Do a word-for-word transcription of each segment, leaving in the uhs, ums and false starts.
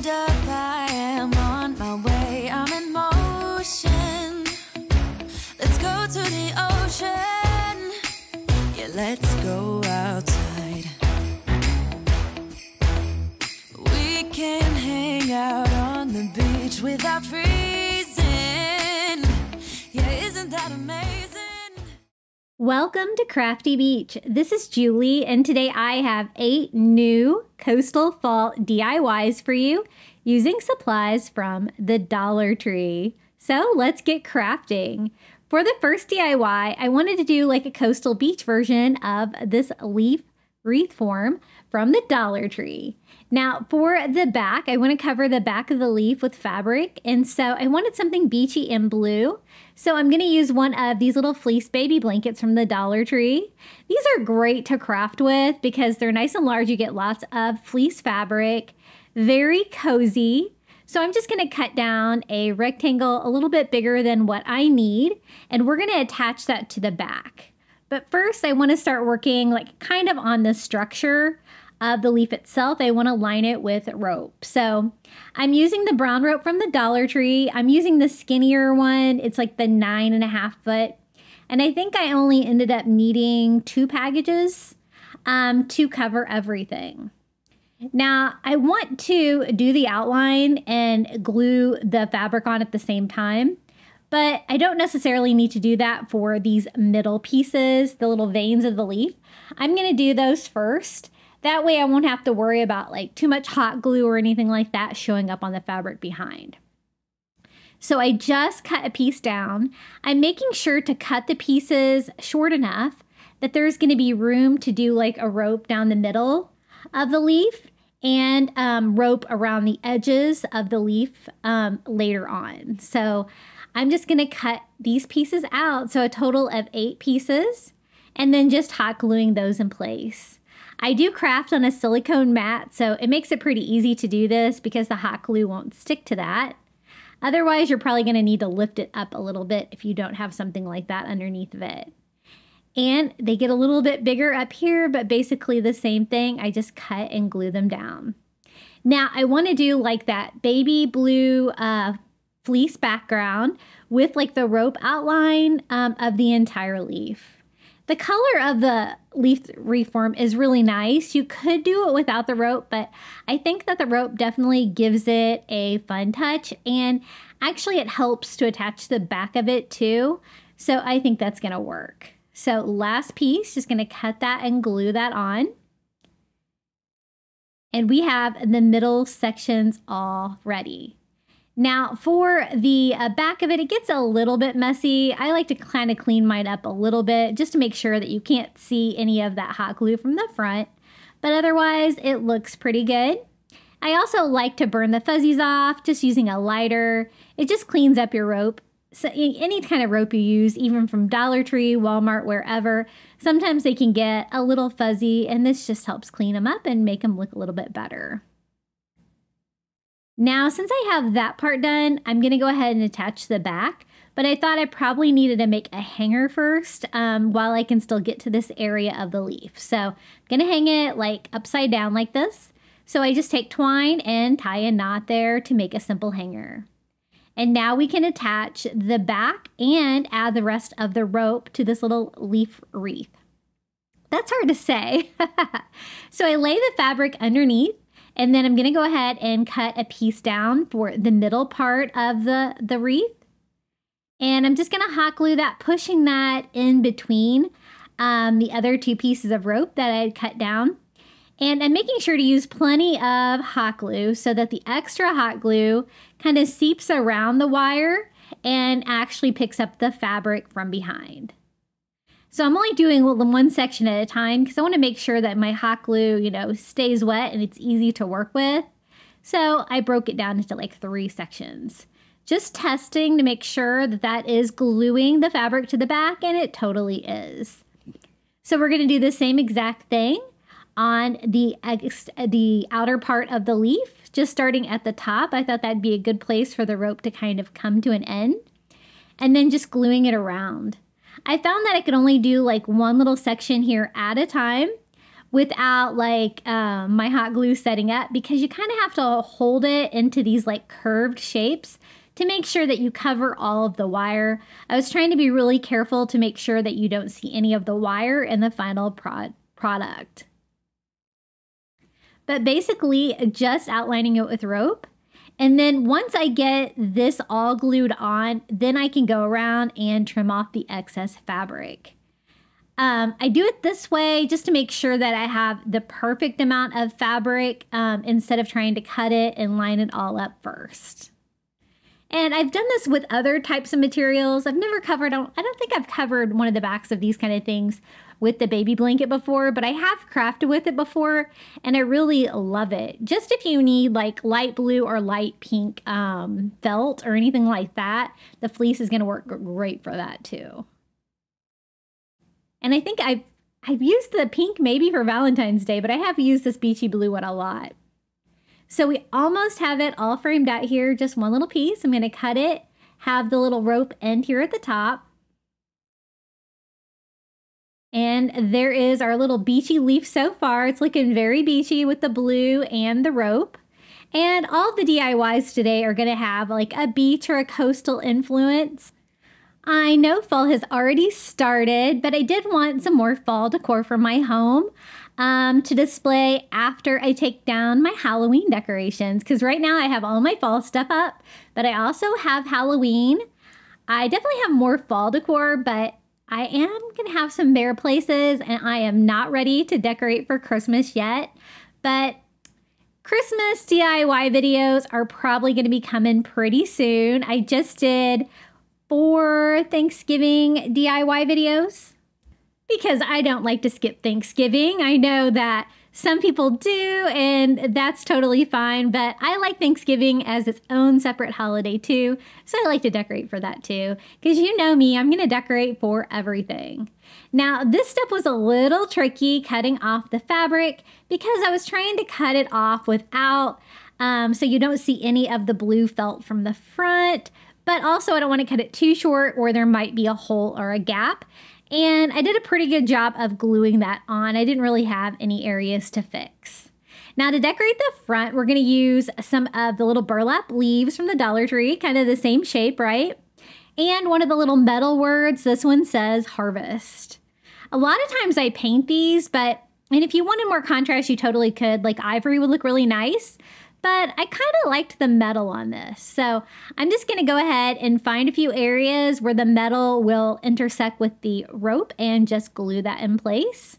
hold up, I am on my way. I'm in motion. Let's go to the ocean. Yeah, let's go outside. We can hang out on the beach without freezing. Yeah, isn't that amazing? Welcome to Crafty Beach. This is Julie, and today I have eight new coastal fall D I Ys for you using supplies from the Dollar Tree. So let's get crafting. For the first D I Y, I wanted to do like a coastal beach version of this leaf wreath form from the Dollar Tree. Now for the back, I want to cover the back of the leaf with fabric, and so I wanted something beachy and blue. So I'm going to use one of these little fleece baby blankets from the Dollar Tree. These are great to craft with because they're nice and large. You get lots of fleece fabric, very cozy. So I'm just going to cut down a rectangle a little bit bigger than what I need, and we're going to attach that to the back. But first I want to start working like kind of on the structure of the leaf itself. I want to line it with rope. So I'm using the brown rope from the Dollar Tree. I'm using the skinnier one. It's like the nine and a half foot. And I think I only ended up needing two packages um, to cover everything. Now I want to do the outline and glue the fabric on at the same time, but I don't necessarily need to do that for these middle pieces, the little veins of the leaf. I'm going to do those first. That way I won't have to worry about like too much hot glue or anything like that showing up on the fabric behind. So I just cut a piece down. I'm making sure to cut the pieces short enough that there's going to be room to do like a rope down the middle of the leaf and um, rope around the edges of the leaf um, later on. So I'm just going to cut these pieces out. So a total of eight pieces, and then just hot gluing those in place. I do craft on a silicone mat, so it makes it pretty easy to do this because the hot glue won't stick to that. Otherwise, you're probably going to need to lift it up a little bit if you don't have something like that underneath of it. And they get a little bit bigger up here, but basically the same thing. I just cut and glue them down. Now, I want to do like that baby blue uh, fleece background with like the rope outline um, of the entire leaf. The color of the leaf wreath form is really nice. You could do it without the rope, but I think that the rope definitely gives it a fun touch, and actually it helps to attach the back of it too. So I think that's gonna work. So last piece, just gonna cut that and glue that on. And we have the middle sections all ready. Now for the uh, back of it, it gets a little bit messy. I like to kind of clean mine up a little bit just to make sure that you can't see any of that hot glue from the front, but otherwise it looks pretty good. I also like to burn the fuzzies off just using a lighter. It just cleans up your rope. So any kind of rope you use, even from Dollar Tree, Walmart, wherever, sometimes they can get a little fuzzy, and this just helps clean them up and make them look a little bit better. Now, since I have that part done, I'm going to go ahead and attach the back, but I thought I probably needed to make a hanger first um, while I can still get to this area of the leaf. So I'm going to hang it like upside down like this. So I just take twine and tie a knot there to make a simple hanger. And now we can attach the back and add the rest of the rope to this little leaf wreath. That's hard to say. So I lay the fabric underneath. And then I'm going to go ahead and cut a piece down for the middle part of the, the wreath. And I'm just going to hot glue that, pushing that in between um, the other two pieces of rope that I had cut down. And I'm making sure to use plenty of hot glue so that the extra hot glue kind of seeps around the wire and actually picks up the fabric from behind. So I'm only doing one section at a time because I want to make sure that my hot glue, you know, stays wet and it's easy to work with. So I broke it down into like three sections. Just testing to make sure that that is gluing the fabric to the back, and it totally is. So we're going to do the same exact thing on the, the outer part of the leaf, just starting at the top. I thought that'd be a good place for the rope to kind of come to an end, and then just gluing it around. I found that I could only do like one little section here at a time, without like um, my hot glue setting up, because you kind of have to hold it into these like curved shapes to make sure that you cover all of the wire. I was trying to be really careful to make sure that you don't see any of the wire in the final pro- product. But basically just outlining it with rope. And then once I get this all glued on, then I can go around and trim off the excess fabric. Um, I do it this way just to make sure that I have the perfect amount of fabric um, instead of trying to cut it and line it all up first. And I've done this with other types of materials. I've never covered, I don't, I don't think I've covered one of the backs of these kind of things with the baby blanket before, but I have crafted with it before and I really love it. Just if you need like light blue or light pink um, felt or anything like that, the fleece is gonna work great for that too. And I think I've, I've used the pink maybe for Valentine's Day, but I have used this beachy blue one a lot. So we almost have it all framed out here, just one little piece. I'm gonna cut it, have the little rope end here at the top. And there is our little beachy leaf so far. It's looking very beachy with the blue and the rope. And all the D I Ys today are gonna have like a beach or a coastal influence. I know fall has already started, but I did want some more fall decor for my home um, to display after I take down my Halloween decorations. Because right now I have all my fall stuff up, but I also have Halloween. I definitely have more fall decor, but I am gonna have some bare places and I am not ready to decorate for Christmas yet. But Christmas D I Y videos are probably gonna be coming pretty soon. I just did four Thanksgiving D I Y videos because I don't like to skip Thanksgiving. I know that some people do and that's totally fine, but I like Thanksgiving as its own separate holiday too, so I like to decorate for that too, because you know me, I'm gonna decorate for everything. Now this step was a little tricky, cutting off the fabric, because I was trying to cut it off without, um, so you don't see any of the blue felt from the front, but also I don't want to cut it too short or there might be a hole or a gap. And I did a pretty good job of gluing that on. I didn't really have any areas to fix. Now to decorate the front, we're gonna use some of the little burlap leaves from the Dollar Tree, kind of the same shape, right? And one of the little metal words, this one says harvest. A lot of times I paint these, but, and if you wanted more contrast, you totally could. Like ivory would look really nice, but I kind of liked the metal on this. So I'm just gonna go ahead and find a few areas where the metal will intersect with the rope and just glue that in place.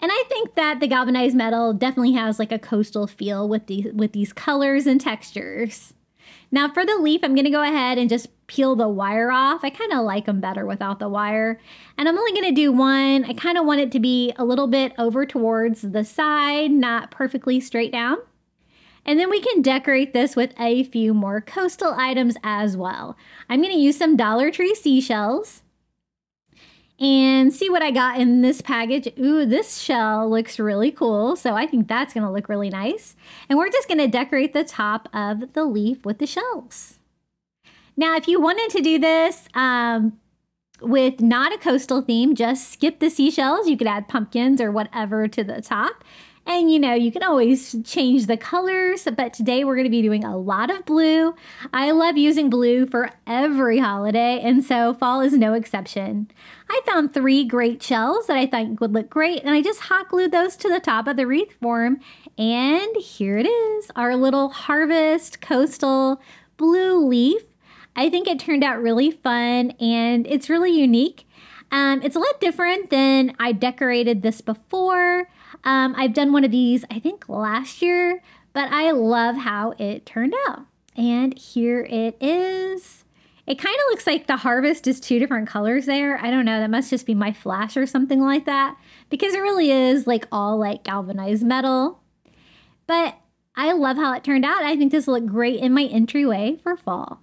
And I think that the galvanized metal definitely has like a coastal feel with these, with these colors and textures. Now for the leaf, I'm gonna go ahead and just peel the wire off. I kind of like them better without the wire. And I'm only gonna do one. I kind of want it to be a little bit over towards the side, not perfectly straight down. And then we can decorate this with a few more coastal items as well. I'm gonna use some Dollar Tree seashells and see what I got in this package. Ooh, this shell looks really cool. So I think that's gonna look really nice. And we're just gonna decorate the top of the leaf with the shells. Now, if you wanted to do this um, with not a coastal theme, just skip the seashells. You could add pumpkins or whatever to the top. And you know, you can always change the colors, but today we're gonna be doing a lot of blue. I love using blue for every holiday, and so fall is no exception. I found three great shells that I think would look great, and I just hot glued those to the top of the wreath form, and here it is, our little harvest coastal blue leaf. I think it turned out really fun, and it's really unique. Um, it's a lot different than I decorated this before. Um, I've done one of these, I think last year, but I love how it turned out. And here it is. It kind of looks like the harvest is two different colors there. I don't know, that must just be my flash or something like that, because it really is like all like galvanized metal. But I love how it turned out. I think this will look great in my entryway for fall.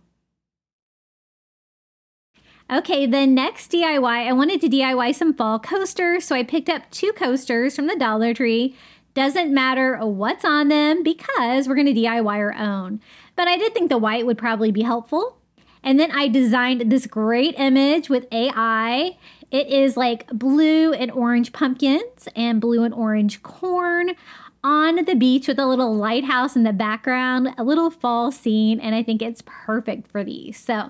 Okay, the next D I Y, I wanted to D I Y some fall coasters, so I picked up two coasters from the Dollar Tree. Doesn't matter what's on them because we're gonna D I Y our own. But I did think the white would probably be helpful. And then I designed this great image with A I. It is like blue and orange pumpkins and blue and orange corn on the beach with a little lighthouse in the background, a little fall scene, and I think it's perfect for these. So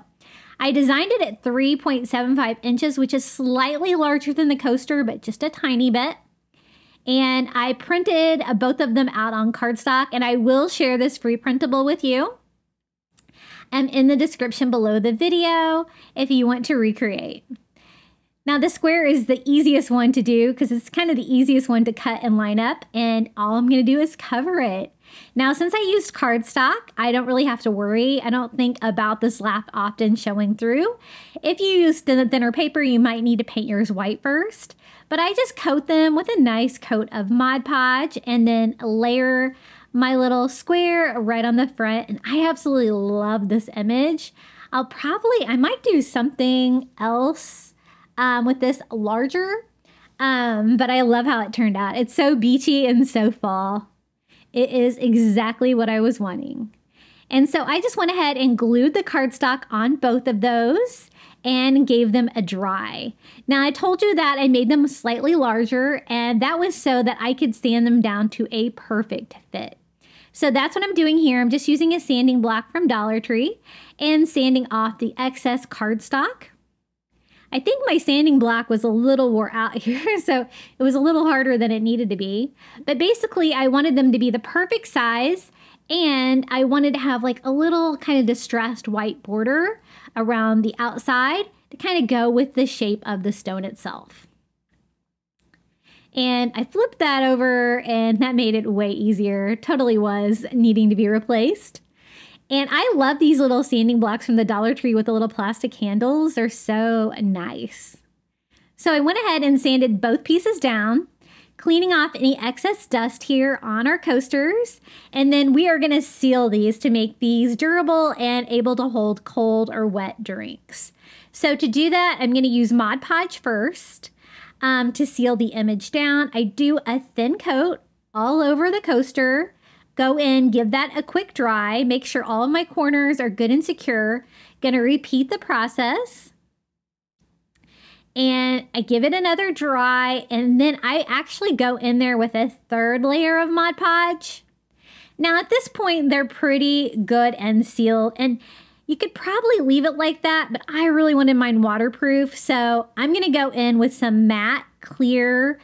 I designed it at three point seven five inches, which is slightly larger than the coaster, but just a tiny bit. And I printed both of them out on cardstock, and I will share this free printable with you um, in the description below the video if you want to recreate. Now the square is the easiest one to do because it's kind of the easiest one to cut and line up, and all I'm going to do is cover it. Now since I used cardstock, I don't really have to worry. I don't think about the slap often showing through. If you use thinner paper, you might need to paint yours white first. But I just coat them with a nice coat of Mod Podge and then layer my little square right on the front. And I absolutely love this image. I'll probably, I might do something else Um, with this larger, um, but I love how it turned out. It's so beachy and so fall. It is exactly what I was wanting. And so I just went ahead and glued the cardstock on both of those and gave them a dry. Now I told you that I made them slightly larger, and that was so that I could sand them down to a perfect fit. So that's what I'm doing here. I'm just using a sanding block from Dollar Tree and sanding off the excess cardstock. I think my sanding block was a little wore out here, so it was a little harder than it needed to be. But basically, I wanted them to be the perfect size, and I wanted to have like a little kind of distressed white border around the outside to kind of go with the shape of the stone itself. And I flipped that over, and that made it way easier. Totally was needing to be replaced. And I love these little sanding blocks from the Dollar Tree with the little plastic handles. They're so nice. So I went ahead and sanded both pieces down, cleaning off any excess dust here on our coasters. And then we are going to seal these to make these durable and able to hold cold or wet drinks. So to do that, I'm going to use Mod Podge first um, to seal the image down. I do a thin coat all over the coaster. Go in, give that a quick dry, make sure all of my corners are good and secure. Gonna repeat the process. And I give it another dry, and then I actually go in there with a third layer of Mod Podge. Now at this point, they're pretty good and sealed, and you could probably leave it like that, but I really wanted mine waterproof, so I'm gonna go in with some matte clear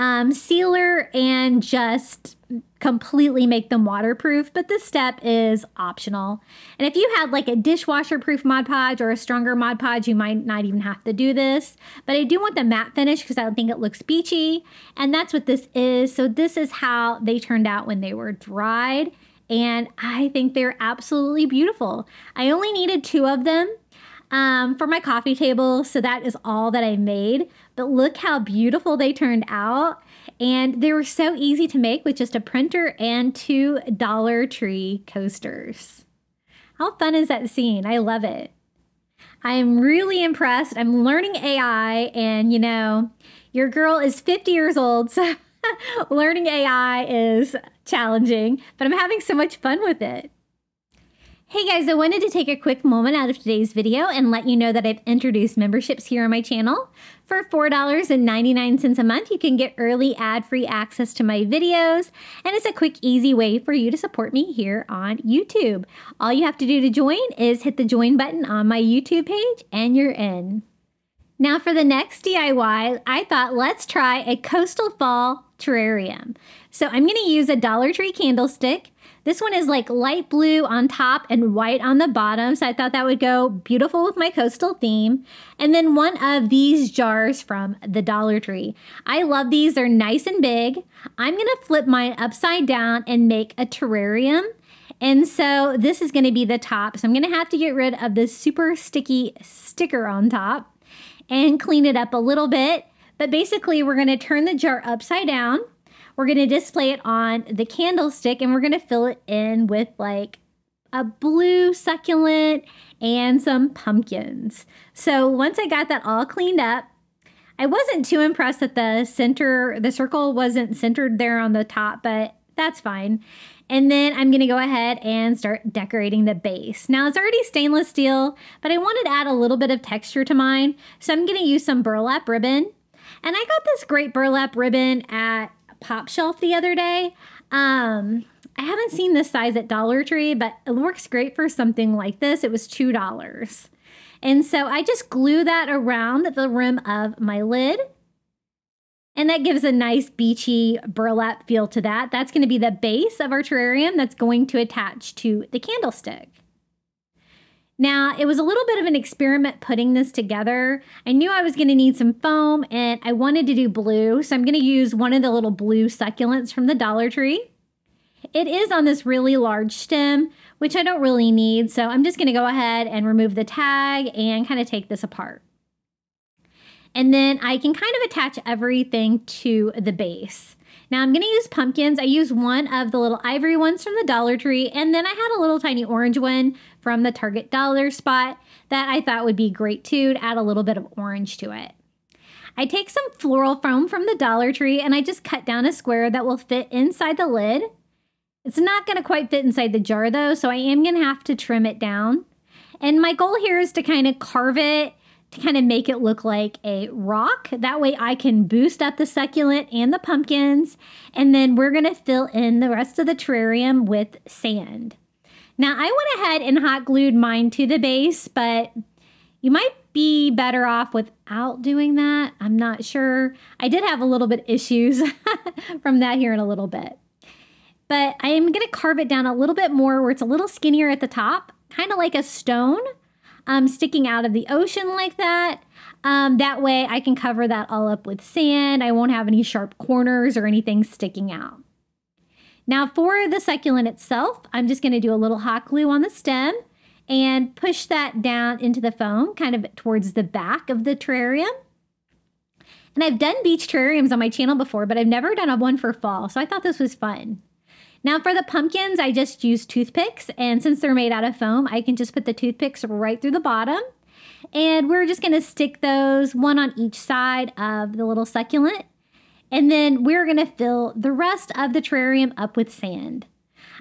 um, sealer and just completely make them waterproof, but this step is optional. And if you had like a dishwasher proof Mod Podge or a stronger Mod Podge, you might not even have to do this, but I do want the matte finish because I think it looks beachy, and that's what this is. So this is how they turned out when they were dried, and I think they're absolutely beautiful. I only needed two of them um, for my coffee table, so that is all that I made, but look how beautiful they turned out. And they were so easy to make with just a printer and two Dollar Tree coasters. How fun is that scene? I love it. I'm really impressed. I'm learning A I, and you know, your girl is fifty years old, so learning A I is challenging, but I'm having so much fun with it. Hey guys, I wanted to take a quick moment out of today's video and let you know that I've introduced memberships here on my channel. For four ninety-nine a month, you can get early ad-free access to my videos, and it's a quick, easy way for you to support me here on YouTube. All you have to do to join is hit the join button on my YouTube page, and you're in. Now for the next D I Y, I thought let's try a coastal fall terrarium. So I'm gonna use a Dollar Tree candlestick. This one is like light blue on top and white on the bottom, so I thought that would go beautiful with my coastal theme. And then one of these jars from the Dollar Tree. I love these, they're nice and big. I'm gonna flip mine upside down and make a terrarium. And so this is gonna be the top. So I'm gonna have to get rid of this super sticky sticker on top and clean it up a little bit. But basically we're gonna turn the jar upside down. We're going to display it on the candlestick, and we're going to fill it in with like a blue succulent and some pumpkins. So once I got that all cleaned up, I wasn't too impressed that the center, the circle wasn't centered there on the top, but that's fine. And then I'm going to go ahead and start decorating the base. Now it's already stainless steel, but I wanted to add a little bit of texture to mine. So I'm going to use some burlap ribbon. And I got this great burlap ribbon at Pop Shelf the other day. Um, I haven't seen this size at Dollar Tree, but it works great for something like this. It was two dollars. And so I just glue that around the rim of my lid. And that gives a nice beachy burlap feel to that. That's going to be the base of our terrarium that's going to attach to the candlestick. Now, it was a little bit of an experiment putting this together. I knew I was going to need some foam and I wanted to do blue. So I'm going to use one of the little blue succulents from the Dollar Tree. It is on this really large stem, which I don't really need. So I'm just going to go ahead and remove the tag and kind of take this apart. And then I can kind of attach everything to the base. Now I'm going to use pumpkins. I used one of the little ivory ones from the Dollar Tree, and then I had a little tiny orange one from the Target dollar spot that I thought would be great too, to add a little bit of orange to it. I take some floral foam from the Dollar Tree and I just cut down a square that will fit inside the lid. It's not going to quite fit inside the jar though, so I am going to have to trim it down. And my goal here is to kind of carve it, to kind of make it look like a rock. That way I can boost up the succulent and the pumpkins, and then we're gonna fill in the rest of the terrarium with sand. Now I went ahead and hot glued mine to the base, but you might be better off without doing that. I'm not sure. I did have a little bit issues from that here in a little bit. But I am gonna carve it down a little bit more where it's a little skinnier at the top, kind of like a stone. Um, sticking out of the ocean like that. Um, that way I can cover that all up with sand. I won't have any sharp corners or anything sticking out. Now for the succulent itself, I'm just gonna do a little hot glue on the stem and push that down into the foam, kind of towards the back of the terrarium. And I've done beach terrariums on my channel before, but I've never done a one for fall, so I thought this was fun. Now for the pumpkins, I just use toothpicks, and since they're made out of foam, I can just put the toothpicks right through the bottom. And we're just gonna stick those one on each side of the little succulent. And then we're gonna fill the rest of the terrarium up with sand.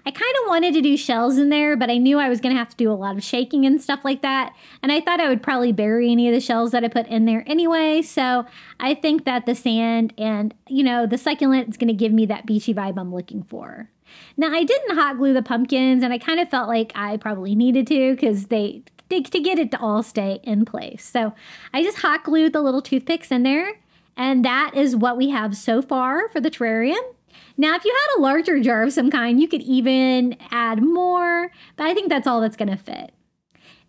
I kind of wanted to do shells in there, but I knew I was gonna have to do a lot of shaking and stuff like that. And I thought I would probably bury any of the shells that I put in there anyway. So I think that the sand and, you know, the succulent is gonna give me that beachy vibe I'm looking for. Now I didn't hot glue the pumpkins, and I kind of felt like I probably needed to because they to get it to all stay in place. So I just hot glued the little toothpicks in there, and that is what we have so far for the terrarium. Now if you had a larger jar of some kind, you could even add more, but I think that's all that's going to fit.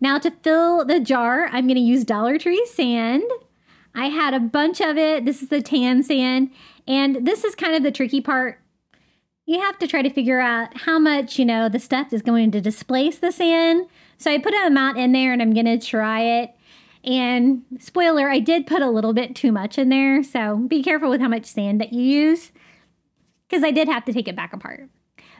Now to fill the jar, I'm going to use Dollar Tree sand. I had a bunch of it. This is the tan sand, and this is kind of the tricky part. You have to try to figure out how much, you know, the stuff is going to displace the sand. So I put an amount in there and I'm going to try it. And spoiler, I did put a little bit too much in there. So be careful with how much sand that you use, because I did have to take it back apart.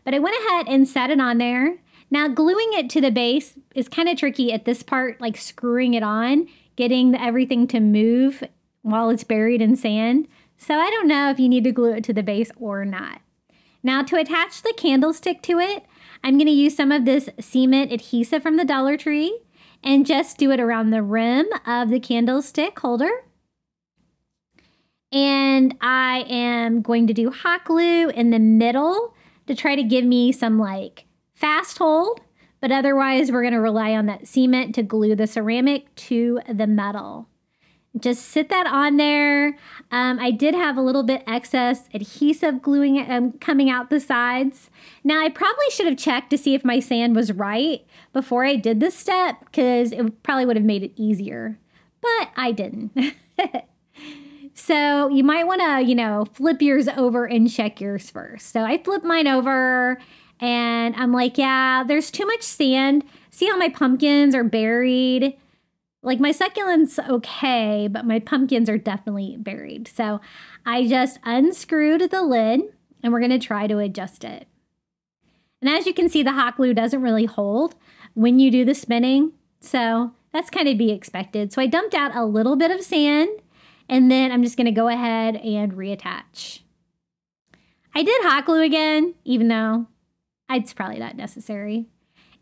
But I went ahead and set it on there. Now gluing it to the base is kind of tricky at this part, like screwing it on, getting everything to move while it's buried in sand. So I don't know if you need to glue it to the base or not. Now to attach the candlestick to it, I'm going to use some of this cement adhesive from the Dollar Tree and just do it around the rim of the candlestick holder. And I am going to do hot glue in the middle to try to give me some like fast hold, but otherwise we're going to rely on that cement to glue the ceramic to the metal. Just sit that on there. Um, I did have a little bit excess adhesive gluing um, coming out the sides. Now I probably should have checked to see if my sand was right before I did this step, because it probably would have made it easier, but I didn't. So you might want to, you know, flip yours over and check yours first. So I flipped mine over and I'm like, yeah, there's too much sand. See how my pumpkins are buried? Like my succulent's okay, but my pumpkins are definitely buried. So I just unscrewed the lid and we're gonna try to adjust it. And as you can see, the hot glue doesn't really hold when you do the spinning. So that's kind of be expected. So I dumped out a little bit of sand, and then I'm just gonna go ahead and reattach. I did hot glue again, even though It's probably not necessary.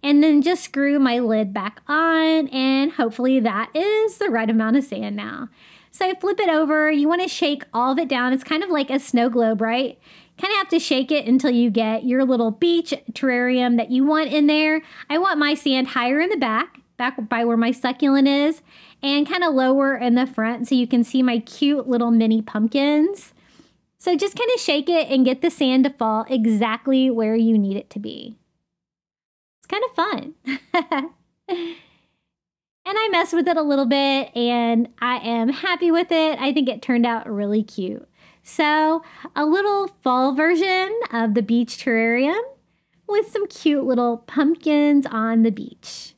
And then just screw my lid back on, and hopefully that is the right amount of sand now. So I flip it over. You want to shake all of it down. It's kind of like a snow globe, right? Kind of have to shake it until you get your little beach terrarium that you want in there. I want my sand higher in the back, back by where my succulent is, and kind of lower in the front so you can see my cute little mini pumpkins. So just kind of shake it and get the sand to fall exactly where you need it to be. It's kind of fun. And I messed with it a little bit, and I am happy with it. I think it turned out really cute. So a little fall version of the beach terrarium with some cute little pumpkins on the beach.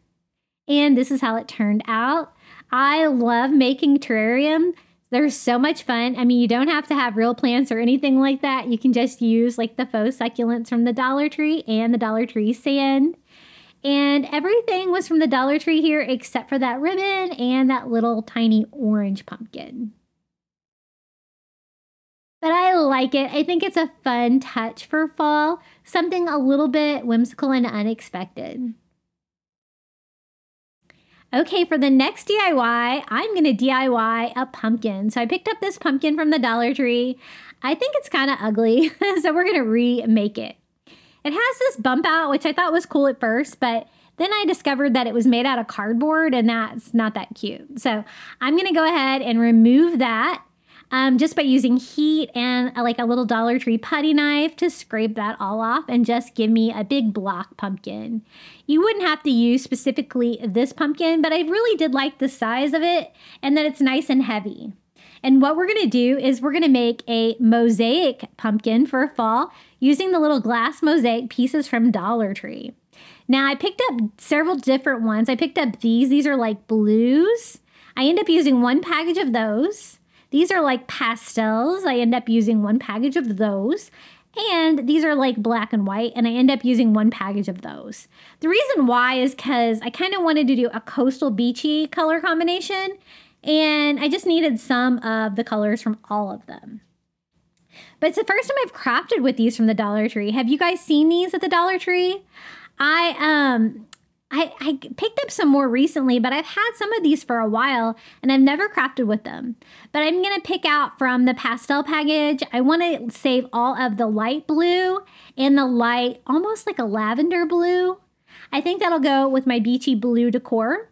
And this is how it turned out. I love making terrarium. They're so much fun. I mean, you don't have to have real plants or anything like that. You can just use like the faux succulents from the Dollar Tree and the Dollar Tree sand. And everything was from the Dollar Tree here except for that ribbon and that little tiny orange pumpkin. But I like it. I think it's a fun touch for fall. Something a little bit whimsical and unexpected. Okay, for the next D I Y, I'm going to D I Y a pumpkin. So I picked up this pumpkin from the Dollar Tree. I think it's kind of ugly, so we're going to remake it. It has this bump out, which I thought was cool at first, but then I discovered that it was made out of cardboard, and that's not that cute. So I'm going to go ahead and remove that um, just by using heat and uh, like a little Dollar Tree putty knife to scrape that all off and just give me a big block pumpkin. You wouldn't have to use specifically this pumpkin, but I really did like the size of it and that it's nice and heavy. And what we're going to do is we're going to make a mosaic pumpkin for fall using the little glass mosaic pieces from Dollar Tree. Now, I picked up several different ones. I picked up these. These are like blues. I end up using one package of those. These are like pastels. I end up using one package of those. And these are like black and white, and I end up using one package of those. The reason why is because I kind of wanted to do a coastal beachy color combination, and I just needed some of the colors from all of them. But it's the first time I've crafted with these from the Dollar Tree. Have you guys seen these at the Dollar Tree? I um, I, I picked up some more recently, but I've had some of these for a while, and I've never crafted with them. But I'm going to pick out from the pastel package. I want to save all of the light blue and the light, almost like a lavender blue. I think that'll go with my beachy blue decor.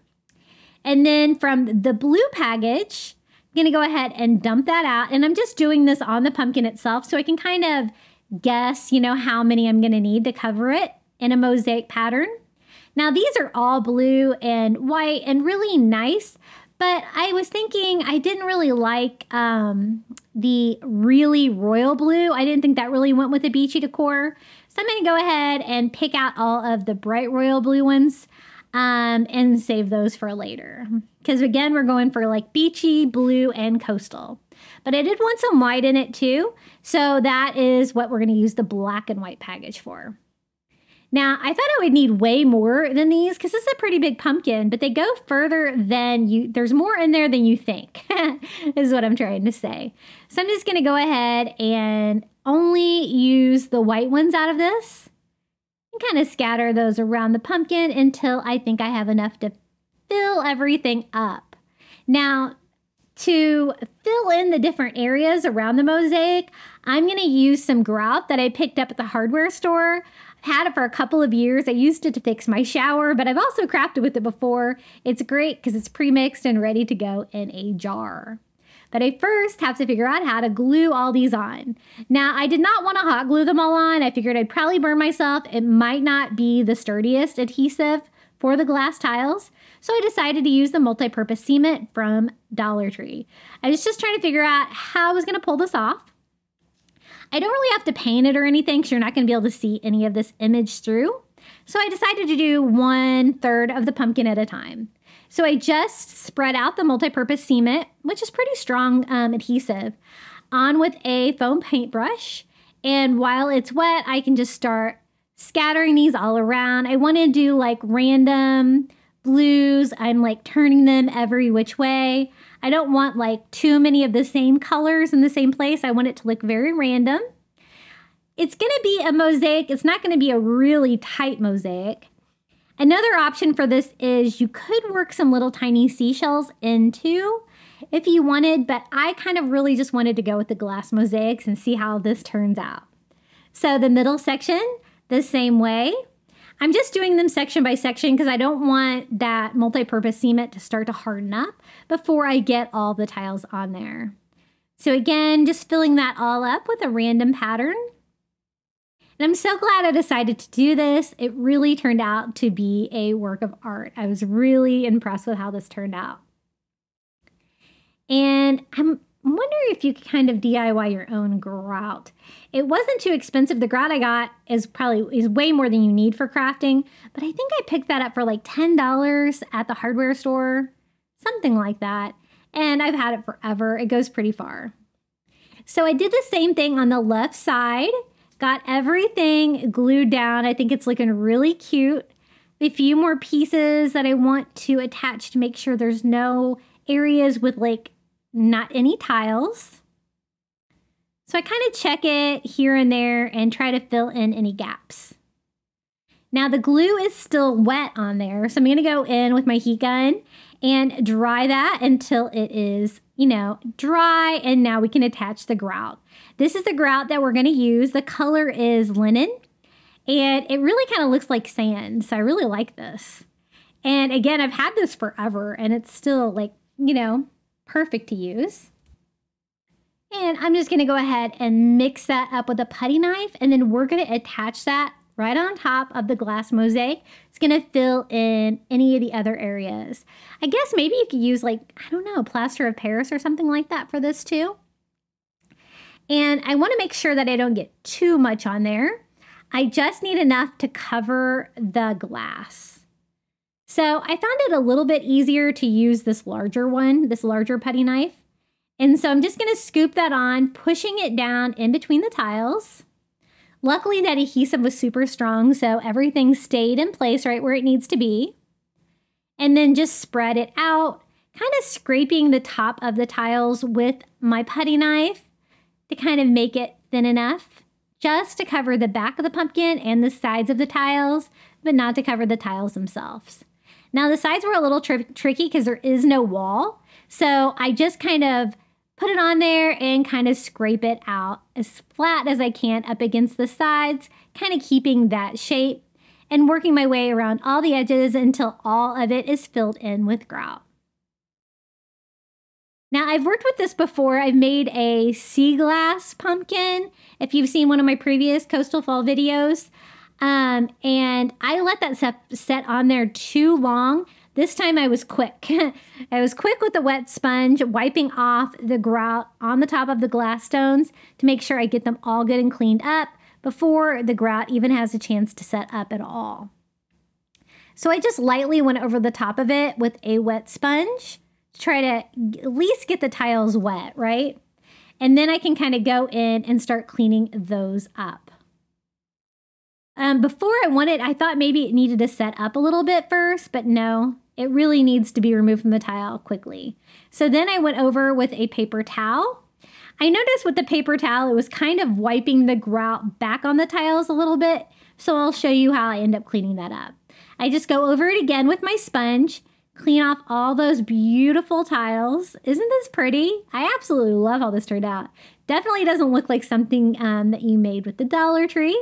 And then from the blue package, I'm going to go ahead and dump that out. And I'm just doing this on the pumpkin itself so I can kind of guess, you know, how many I'm going to need to cover it in a mosaic pattern. Now, these are all blue and white and really nice, but I was thinking I didn't really like um, the really royal blue. I didn't think that really went with the beachy decor. So I'm going to go ahead and pick out all of the bright royal blue ones. Um, and save those for later. Because again, we're going for like beachy, blue, and coastal. But I did want some white in it too. So that is what we're going to use the black and white package for. Now, I thought I would need way more than these because this is a pretty big pumpkin, but they go further than you, there's more in there than you think, is what I'm trying to say. So I'm just going to go ahead and only use the white ones out of this. Kind of scatter those around the pumpkin until I think I have enough to fill everything up. Now, to fill in the different areas around the mosaic, I'm going to use some grout that I picked up at the hardware store. I've had it for a couple of years. I used it to fix my shower, but I've also crafted with it before. It's great because it's pre-mixed and ready to go in a jar. But I first have to figure out how to glue all these on. Now, I did not want to hot glue them all on. I figured I'd probably burn myself. It might not be the sturdiest adhesive for the glass tiles. So I decided to use the multi-purpose cement from Dollar Tree. I was just trying to figure out how I was going to pull this off. I don't really have to paint it or anything because you're not going to be able to see any of this image through. So I decided to do one third of the pumpkin at a time. So I just spread out the multi-purpose cement, which is pretty strong um, adhesive, on with a foam paintbrush. And while it's wet, I can just start scattering these all around. I want to do like random blues. I'm like turning them every which way. I don't want like too many of the same colors in the same place. I want it to look very random. It's going to be a mosaic. It's not going to be a really tight mosaic. Another option for this is you could work some little tiny seashells into if you wanted, but I kind of really just wanted to go with the glass mosaics and see how this turns out. So the middle section, the same way. I'm just doing them section by section because I don't want that multi-purpose cement to start to harden up before I get all the tiles on there. So again, just filling that all up with a random pattern. And I'm so glad I decided to do this. It really turned out to be a work of art. I was really impressed with how this turned out. And I'm wondering if you could kind of D I Y your own grout. It wasn't too expensive. The grout I got is probably is way more than you need for crafting, but I think I picked that up for like ten dollars at the hardware store, something like that. And I've had it forever. It goes pretty far. So I did the same thing on the left side, got everything glued down. I think it's looking really cute. A few more pieces that I want to attach to make sure there's no areas with like not any tiles. So I kind of check it here and there and try to fill in any gaps. Now the glue is still wet on there, so I'm gonna go in with my heat gun and dry that until it is, you know, dry, and now we can attach the grout. This is the grout that we're gonna use. The color is linen, and it really kind of looks like sand, so I really like this. And again, I've had this forever, and it's still like, you know, perfect to use. And I'm just gonna go ahead and mix that up with a putty knife, and then we're gonna attach that right on top of the glass mosaic. It's gonna fill in any of the other areas. I guess maybe you could use like, I don't know, plaster of Paris or something like that for this too. And I wanna make sure that I don't get too much on there. I just need enough to cover the glass. So I found it a little bit easier to use this larger one, this larger putty knife. And so I'm just gonna scoop that on, pushing it down in between the tiles. Luckily that adhesive was super strong, so everything stayed in place right where it needs to be. And then just spread it out, kind of scraping the top of the tiles with my putty knife to kind of make it thin enough, just to cover the back of the pumpkin and the sides of the tiles, but not to cover the tiles themselves. Now the sides were a little tri tricky because there is no wall. So I just kind of put it on there and kind of scrape it out as flat as I can up against the sides, kind of keeping that shape and working my way around all the edges until all of it is filled in with grout. Now I've worked with this before. I've made a sea glass pumpkin. If you've seen one of my previous coastal fall videos, Um, and I let that set, set on there too long. This time I was quick. I was quick with the wet sponge, wiping off the grout on the top of the glass stones to make sure I get them all good and cleaned up before the grout even has a chance to set up at all. So I just lightly went over the top of it with a wet sponge to try to at least get the tiles wet, right? And then I can kind of go in and start cleaning those up. Um, before I wanted, I thought maybe it needed to set up a little bit first, but no, it really needs to be removed from the tile quickly. So then I went over with a paper towel. I noticed with the paper towel, it was kind of wiping the grout back on the tiles a little bit. So I'll show you how I end up cleaning that up. I just go over it again with my sponge, clean off all those beautiful tiles. Isn't this pretty? I absolutely love how this turned out. Definitely doesn't look like something um, that you made with the Dollar Tree.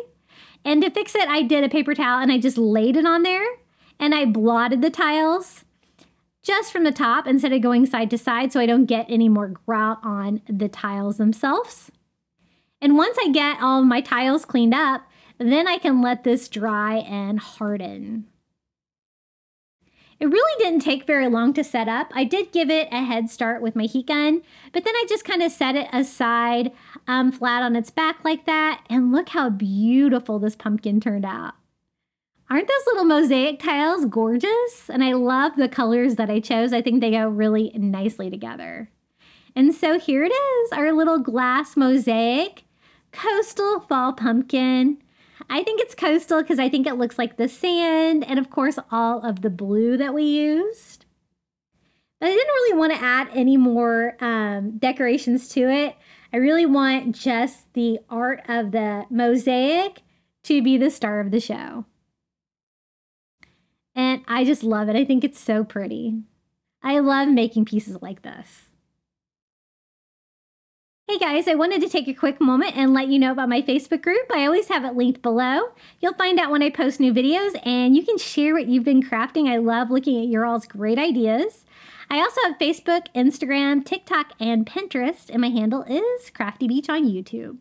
And to fix it, I did a paper towel and I just laid it on there and I blotted the tiles just from the top instead of going side to side so I don't get any more grout on the tiles themselves. And once I get all of my tiles cleaned up, then I can let this dry and harden. It really didn't take very long to set up. I did give it a head start with my heat gun, but then I just kind of set it aside um, flat on its back like that. And look how beautiful this pumpkin turned out. Aren't those little mosaic tiles gorgeous? And I love the colors that I chose. I think they go really nicely together. And so here it is, our little glass mosaic coastal fall pumpkin. I think it's coastal because I think it looks like the sand and of course all of the blue that we used. But I didn't really want to add any more um, decorations to it. I really want just the art of the mosaic to be the star of the show. And I just love it. I think it's so pretty. I love making pieces like this. Hey guys, I wanted to take a quick moment and let you know about my Facebook group. I always have it linked below. You'll find out when I post new videos, and you can share what you've been crafting. I love looking at your all's great ideas. I also have Facebook, Instagram, TikTok, and Pinterest, and my handle is Crafty Beach on YouTube.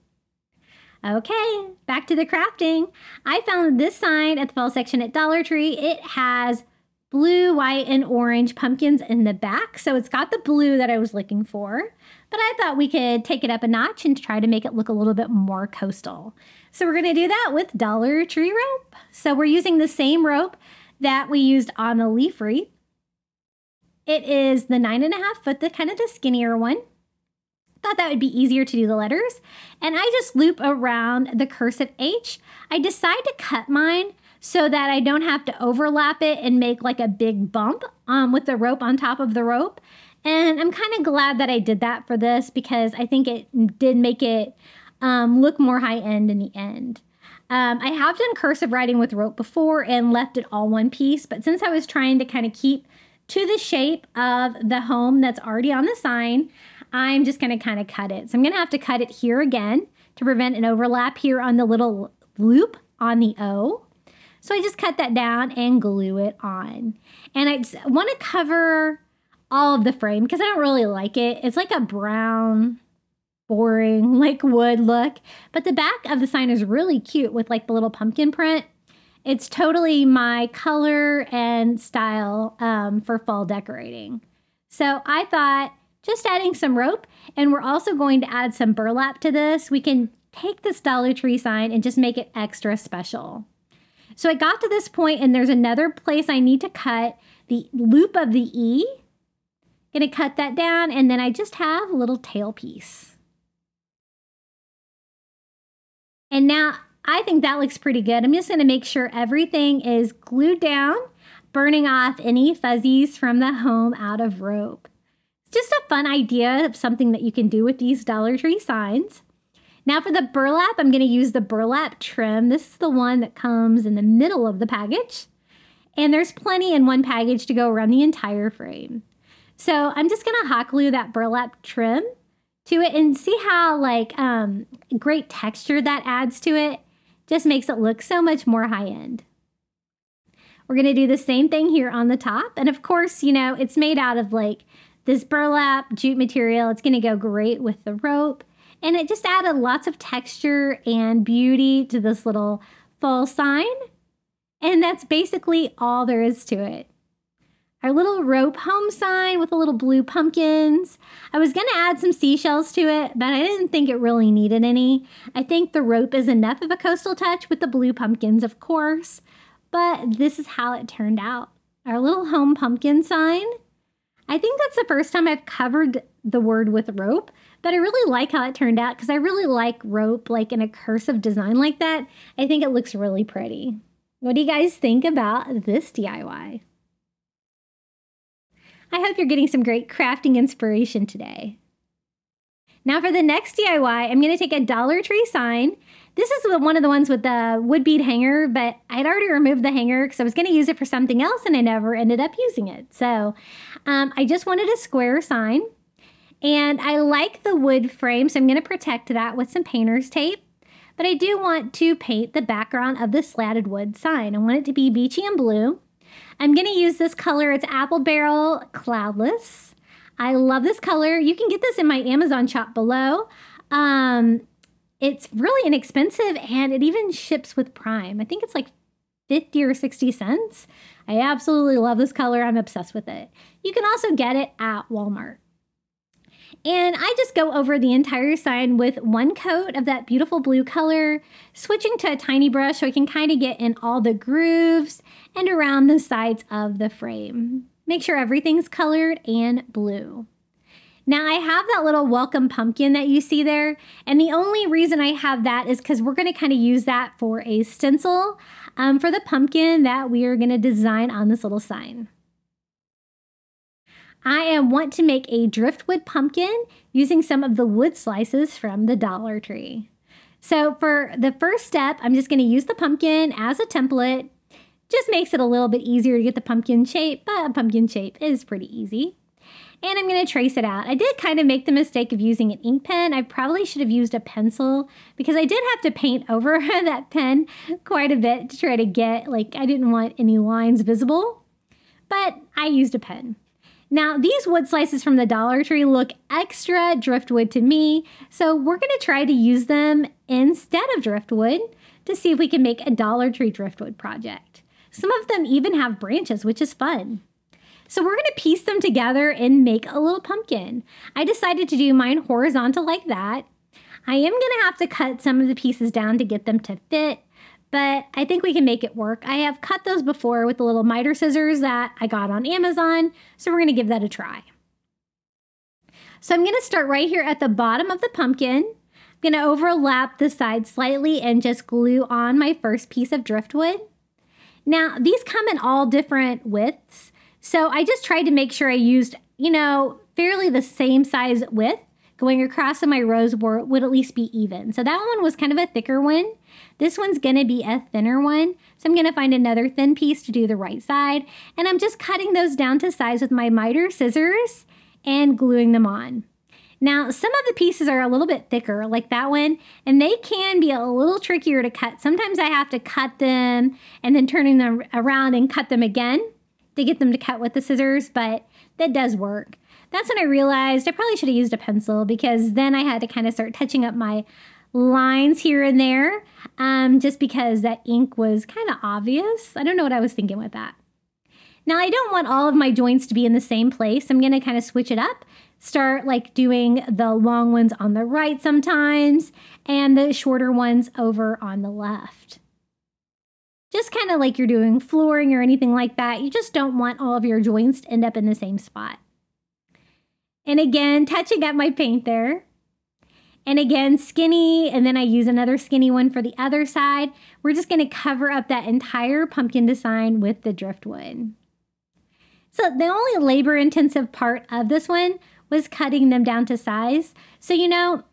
Okay, back to the crafting. I found this sign at the fall section at Dollar Tree. It has blue, white, and orange pumpkins in the back. So it's got the blue that I was looking for, but I thought we could take it up a notch and try to make it look a little bit more coastal. So we're gonna do that with Dollar Tree rope. So we're using the same rope that we used on the leaf wreath. It is the nine and a half foot, the kind of the skinnier one. Thought that would be easier to do the letters. And I just loop around the cursive H. I decide to cut mine so that I don't have to overlap it and make like a big bump um, with the rope on top of the rope. And I'm kind of glad that I did that for this because I think it did make it um, look more high-end in the end. Um, I have done cursive writing with rope before and left it all one piece, but since I was trying to kind of keep to the shape of the home that's already on the sign, I'm just gonna kind of cut it. So I'm gonna have to cut it here again to prevent an overlap here on the little loop on the O. So I just cut that down and glue it on. And I just want to cover all of the frame because I don't really like it. It's like a brown, boring, like wood look. But the back of the sign is really cute with like the little pumpkin print. It's totally my color and style um, for fall decorating. So I thought just adding some rope, and we're also going to add some burlap to this. We can take this Dollar Tree sign and just make it extra special. So I got to this point and there's another place I need to cut the loop of the E. Gonna cut that down and then I just have a little tail piece. And now I think that looks pretty good. I'm just gonna make sure everything is glued down, burning off any fuzzies from the home out of rope. It's just a fun idea of something that you can do with these Dollar Tree signs. Now for the burlap, I'm gonna use the burlap trim. This is the one that comes in the middle of the package. And there's plenty in one package to go around the entire frame. So I'm just gonna hot glue that burlap trim to it and see how like um, great texture that adds to it. Just makes it look so much more high end. We're gonna do the same thing here on the top. And of course, you know, it's made out of like this burlap jute material. It's gonna go great with the rope. And it just added lots of texture and beauty to this little fall sign. And that's basically all there is to it. Our little rope home sign with the little blue pumpkins. I was gonna add some seashells to it, but I didn't think it really needed any. I think the rope is enough of a coastal touch with the blue pumpkins, of course, but this is how it turned out. Our little home pumpkin sign. I think that's the first time I've covered the word with rope, but I really like how it turned out because I really like rope like in a cursive design like that. I think it looks really pretty. What do you guys think about this D I Y? I hope you're getting some great crafting inspiration today. Now for the next D I Y, I'm gonna take a Dollar Tree sign. This is the, one of the ones with the wood bead hanger, but I'd already removed the hanger because I was gonna use it for something else and I never ended up using it. So um, I just wanted a square sign and I like the wood frame, so I'm gonna protect that with some painter's tape. But I do want to paint the background of the slatted wood sign. I want it to be beachy and blue. I'm gonna use this color, it's Apple Barrel Cloudless. I love this color. You can get this in my Amazon shop below. Um, it's really inexpensive and it even ships with Prime. I think it's like fifty or sixty cents. I absolutely love this color. I'm obsessed with it. You can also get it at Walmart. And I just go over the entire sign with one coat of that beautiful blue color, switching to a tiny brush so I can kind of get in all the grooves and around the sides of the frame. Make sure everything's colored and blue. Now I have that little welcome pumpkin that you see there. And the only reason I have that is because we're gonna kind of use that for a stencil um, for the pumpkin that we are gonna design on this little sign. I want to make a driftwood pumpkin using some of the wood slices from the Dollar Tree. So for the first step, I'm just going to use the pumpkin as a template. Just makes it a little bit easier to get the pumpkin shape, but a pumpkin shape is pretty easy. And I'm going to trace it out. I did kind of make the mistake of using an ink pen. I probably should have used a pencil because I did have to paint over that pen quite a bit to try to get, like, I didn't want any lines visible, but I used a pen. Now, these wood slices from the Dollar Tree look extra driftwood to me, so we're going to try to use them instead of driftwood to see if we can make a Dollar Tree driftwood project. Some of them even have branches, which is fun. So we're going to piece them together and make a little pumpkin. I decided to do mine horizontal like that. I am going to have to cut some of the pieces down to get them to fit, but I think we can make it work. I have cut those before with the little miter scissors that I got on Amazon, so we're going to give that a try. So I'm going to start right here at the bottom of the pumpkin. I'm going to overlap the sides slightly and just glue on my first piece of driftwood. Now, these come in all different widths. So I just tried to make sure I used, you know, fairly the same size width going across, so my rows were, would at least be even. So that one was kind of a thicker one. This one's going to be a thinner one. So I'm going to find another thin piece to do the right side. And I'm just cutting those down to size with my miter scissors and gluing them on. Now, some of the pieces are a little bit thicker, like that one, and they can be a little trickier to cut. Sometimes I have to cut them and then turning them around and cut them again to get them to cut with the scissors, but that does work. That's when I realized I probably should have used a pencil, because then I had to kind of start touching up my lines here and there, um, just because that ink was kind of obvious. I don't know what I was thinking with that. Now, I don't want all of my joints to be in the same place. I'm going to kind of switch it up. Start like doing the long ones on the right sometimes and the shorter ones over on the left. Just kind of like you're doing flooring or anything like that. You just don't want all of your joints to end up in the same spot. And again, touching up my paint there. And again, skinny, and then I use another skinny one for the other side. We're just going to cover up that entire pumpkin design with the driftwood. So the only labor-intensive part of this one was cutting them down to size. So, you know,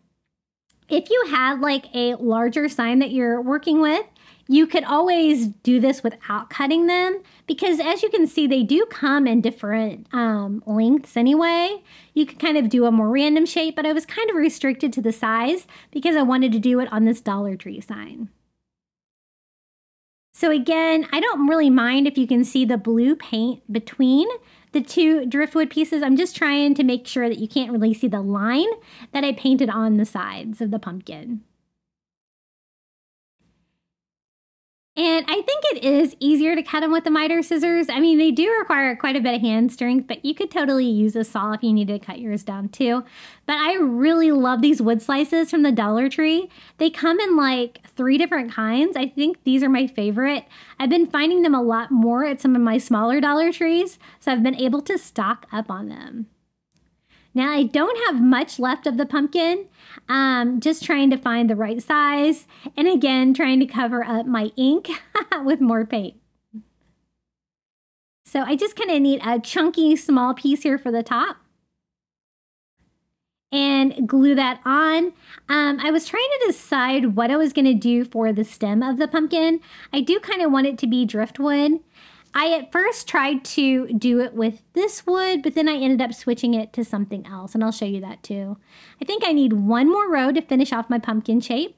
if you had like a larger sign that you're working with, you could always do this without cutting them, because as you can see, they do come in different um, lengths anyway. You could kind of do a more random shape, but I was kind of restricted to the size because I wanted to do it on this Dollar Tree sign. So again, I don't really mind if you can see the blue paint between the two driftwood pieces. I'm just trying to make sure that you can't really see the line that I painted on the sides of the pumpkin. And I think it is easier to cut them with the miter scissors. I mean, they do require quite a bit of hand strength, but you could totally use a saw if you need to cut yours down too. But I really love these wood slices from the Dollar Tree. They come in like three different kinds. I think these are my favorite. I've been finding them a lot more at some of my smaller Dollar Trees, so I've been able to stock up on them. Now, I don't have much left of the pumpkin, um, just trying to find the right size, and again, trying to cover up my ink with more paint. So I just kind of need a chunky, small piece here for the top and glue that on. Um, I was trying to decide what I was going to do for the stem of the pumpkin. I do kind of want it to be driftwood. I at first tried to do it with this wood, but then I ended up switching it to something else, and I'll show you that too. I think I need one more row to finish off my pumpkin shape.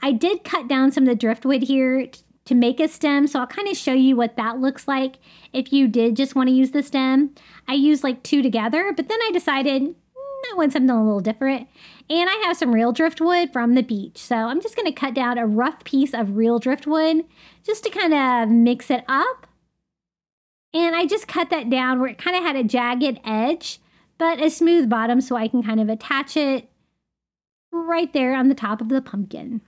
I did cut down some of the driftwood here to make a stem, so I'll kind of show you what that looks like if you did just want to use the stem. I used like two together, but then I decided mm, I want something a little different, and I have some real driftwood from the beach, so I'm just going to cut down a rough piece of real driftwood just to kind of mix it up. And I just cut that down where it kind of had a jagged edge, but a smooth bottom, so I can kind of attach it right there on the top of the pumpkin.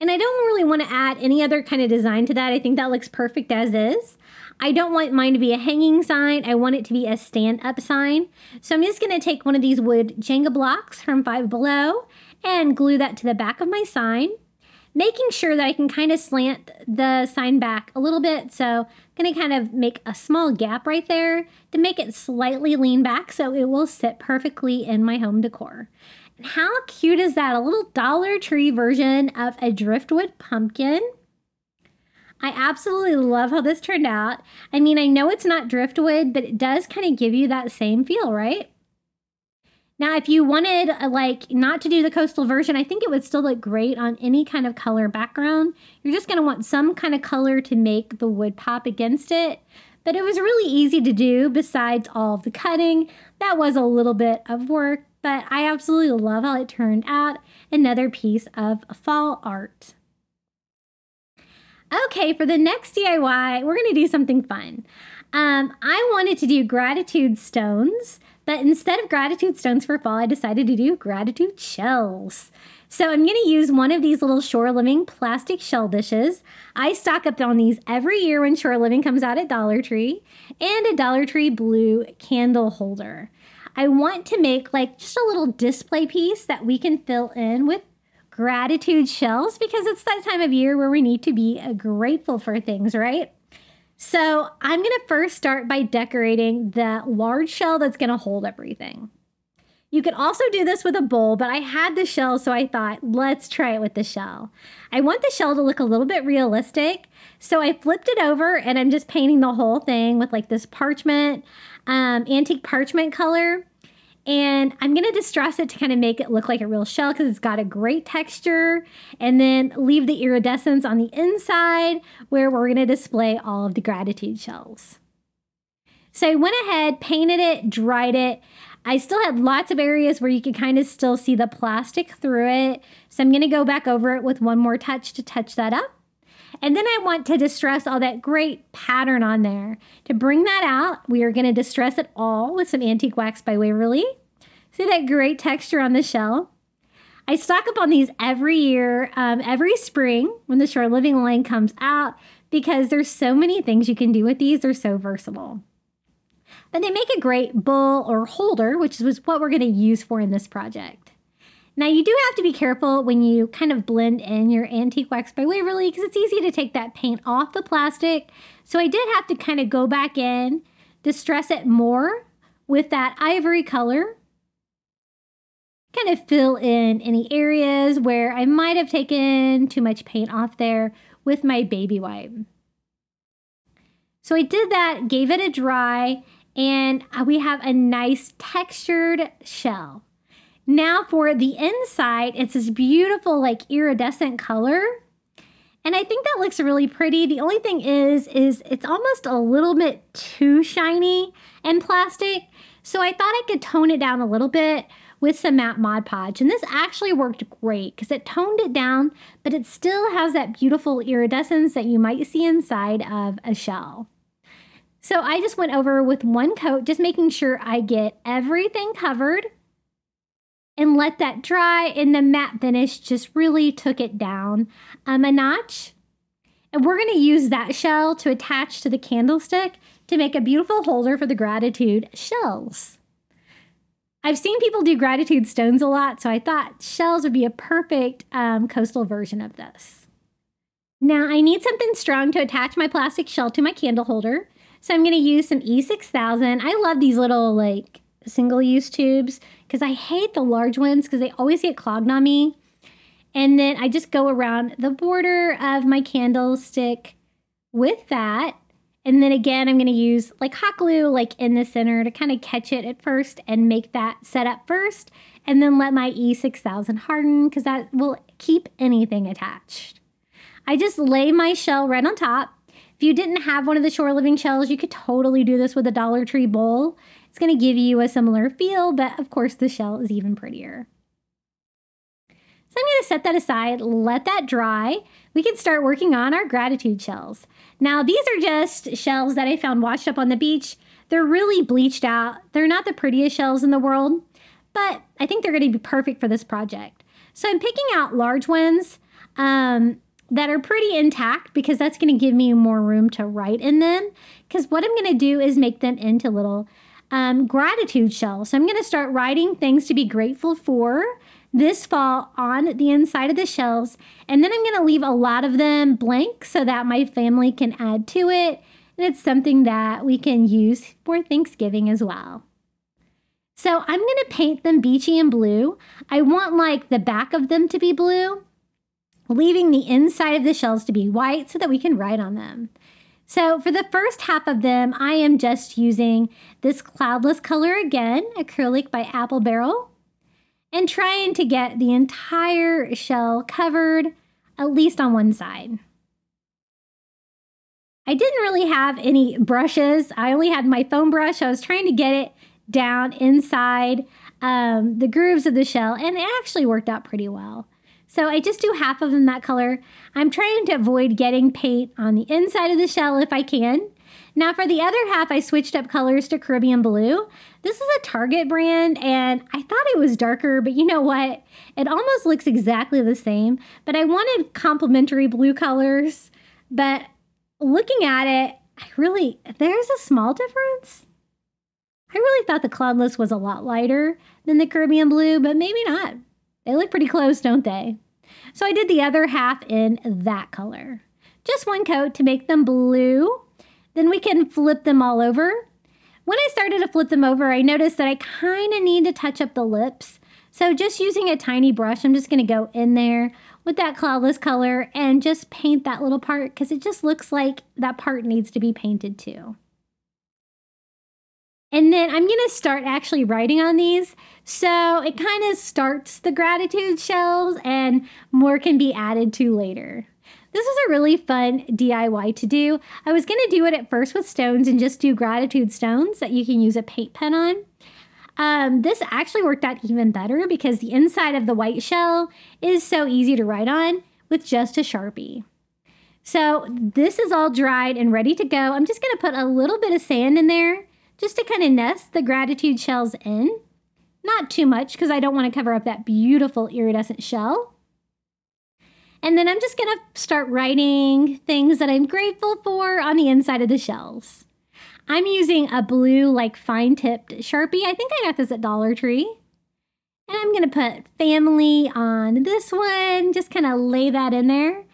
And I don't really want to add any other kind of design to that. I think that looks perfect as is. I don't want mine to be a hanging sign. I want it to be a stand-up sign. So I'm just going to take one of these wood Jenga blocks from Five Below and glue that to the back of my sign. making sure that I can kind of slant the sign back a little bit. So I'm going to kind of make a small gap right there to make it slightly lean back so it will sit perfectly in my home decor. And how cute is that? A little Dollar Tree version of a driftwood pumpkin. I absolutely love how this turned out. I mean, I know it's not driftwood, but it does kind of give you that same feel, right? Now, if you wanted, like, not to do the coastal version, I think it would still look great on any kind of color background. You're just going to want some kind of color to make the wood pop against it. But it was really easy to do besides all of the cutting. That was a little bit of work, but I absolutely love how it turned out. Another piece of fall art. Okay, for the next D I Y, we're going to do something fun. Um, I wanted to do gratitude stones, but instead of gratitude stones for fall, I decided to do gratitude shells. So I'm going to use one of these little Shore Living plastic shell dishes. I stock up on these every year when Shore Living comes out at Dollar Tree, and a Dollar Tree blue candle holder. I want to make like just a little display piece that we can fill in with gratitude shells because it's that time of year where we need to be grateful for things, right? So I'm going to first start by decorating the large shell that's going to hold everything. You could also do this with a bowl, but I had the shell, so I thought, let's try it with the shell. I want the shell to look a little bit realistic, so I flipped it over and I'm just painting the whole thing with like this parchment, um, antique parchment color. And I'm going to distress it to kind of make it look like a real shell because it's got a great texture. And then leave the iridescence on the inside where we're going to display all of the gratitude shells. So I went ahead, painted it, dried it. I still had lots of areas where you could kind of still see the plastic through it. So I'm going to go back over it with one more touch to touch that up. And then I want to distress all that great pattern on there. To bring that out, we are going to distress it all with some antique wax by Waverly. See that great texture on the shell? I stock up on these every year, um, every spring when the Shore Living line comes out because there's so many things you can do with these. They're so versatile. But they make a great bowl or holder, which is what we're going to use for in this project. Now you do have to be careful when you kind of blend in your antique wax by Waverly because it's easy to take that paint off the plastic. So I did have to kind of go back in, distress it more with that ivory color. Kind of fill in any areas where I might have taken too much paint off there with my baby wipe. So I did that, gave it a dry, and we have a nice textured shell. Now for the inside, it's this beautiful like iridescent color. And I think that looks really pretty. The only thing is, is it's almost a little bit too shiny and plastic. So I thought I could tone it down a little bit with some matte Mod Podge. And this actually worked great because it toned it down, but it still has that beautiful iridescence that you might see inside of a shell. So I just went over with one coat, just making sure I get everything covered. And let that dry, and the matte finish just really took it down um, a notch. And we're going to use that shell to attach to the candlestick to make a beautiful holder for the gratitude shells. I've seen people do gratitude stones a lot, so I thought shells would be a perfect um, coastal version of this. Now I need something strong to attach my plastic shell to my candle holder, so I'm going to use some E six thousand. I love these little like single-use tubes because I hate the large ones because they always get clogged on me. And then I just go around the border of my candlestick with that. And then again, I'm going to use like hot glue like in the center to kind of catch it at first and make that set up first. And then let my E six thousand harden because that will keep anything attached. I just lay my shell right on top. If you didn't have one of the Shore Living shells, you could totally do this with a Dollar Tree bowl. It's going to give you a similar feel, but of course the shell is even prettier. So I'm going to set that aside, let that dry. We can start working on our gratitude shells. Now these are just shells that I found washed up on the beach. They're really bleached out. They're not the prettiest shells in the world, but I think they're going to be perfect for this project. So I'm picking out large ones um, that are pretty intact because that's going to give me more room to write in them. Because what I'm going to do is make them into little Um, gratitude shell. So I'm going to start writing things to be grateful for this fall on the inside of the shelves. And then I'm going to leave a lot of them blank so that my family can add to it. And it's something that we can use for Thanksgiving as well. So I'm going to paint them beachy and blue. I want like the back of them to be blue, leaving the inside of the shells to be white so that we can write on them. So for the first half of them, I am just using this cloudless color again, acrylic by Apple Barrel, and trying to get the entire shell covered, at least on one side. I didn't really have any brushes. I only had my foam brush. I was trying to get it down inside um, the grooves of the shell, and it actually worked out pretty well. So I just do half of them that color. I'm trying to avoid getting paint on the inside of the shell if I can. Now for the other half, I switched up colors to Caribbean Blue. This is a Target brand, and I thought it was darker, but you know what? It almost looks exactly the same, but I wanted complementary blue colors. But looking at it, I really, there's a small difference. I really thought the Cloudless was a lot lighter than the Caribbean Blue, but maybe not. They look pretty close, don't they? So I did the other half in that color. Just one coat to make them blue. Then we can flip them all over. When I started to flip them over, I noticed that I kind of need to touch up the lips. So just using a tiny brush, I'm just going to go in there with that cloudless color and just paint that little part because it just looks like that part needs to be painted too. And then I'm going to start actually writing on these. So it kind of starts the gratitude shelves and more can be added to later. This is a really fun D I Y to do. I was going to do it at first with stones and just do gratitude stones that you can use a paint pen on. Um, this actually worked out even better because the inside of the white shell is so easy to write on with just a Sharpie. So this is all dried and ready to go. I'm just going to put a little bit of sand in there just to kind of nest the gratitude shells in. Not too much because I don't want to cover up that beautiful iridescent shell. And then I'm just going to start writing things that I'm grateful for on the inside of the shells. I'm using a blue like fine tipped Sharpie. I think I got this at Dollar Tree. And I'm going to put family on this one. Just kind of lay that in there.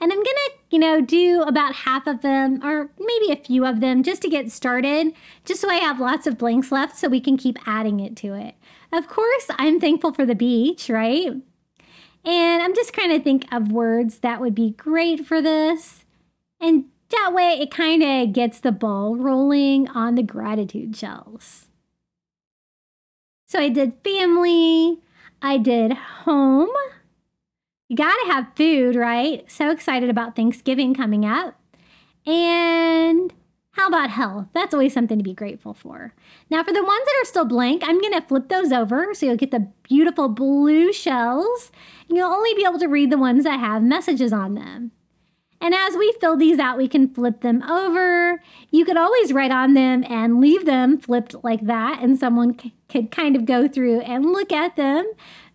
And I'm going to, you know, do about half of them or maybe a few of them just to get started, just so I have lots of blanks left so we can keep adding it to it. Of course, I'm thankful for the beach, right? And I'm just trying to think of words that would be great for this. And that way it kind of gets the ball rolling on the gratitude shells. So I did family, I did home. You gotta have food, right? So excited about Thanksgiving coming up. And how about health? That's always something to be grateful for. Now for the ones that are still blank, I'm gonna flip those over so you'll get the beautiful blue shells. And you'll only be able to read the ones that have messages on them. And as we fill these out, we can flip them over. You could always write on them and leave them flipped like that, and someone c- could kind of go through and look at them.